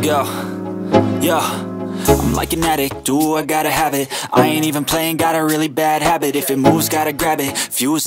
Let's go. Yeah. I'm like an addict, dude, I gotta have it. I ain't even playing, got a really bad habit. If it moves, gotta grab it. Fuse like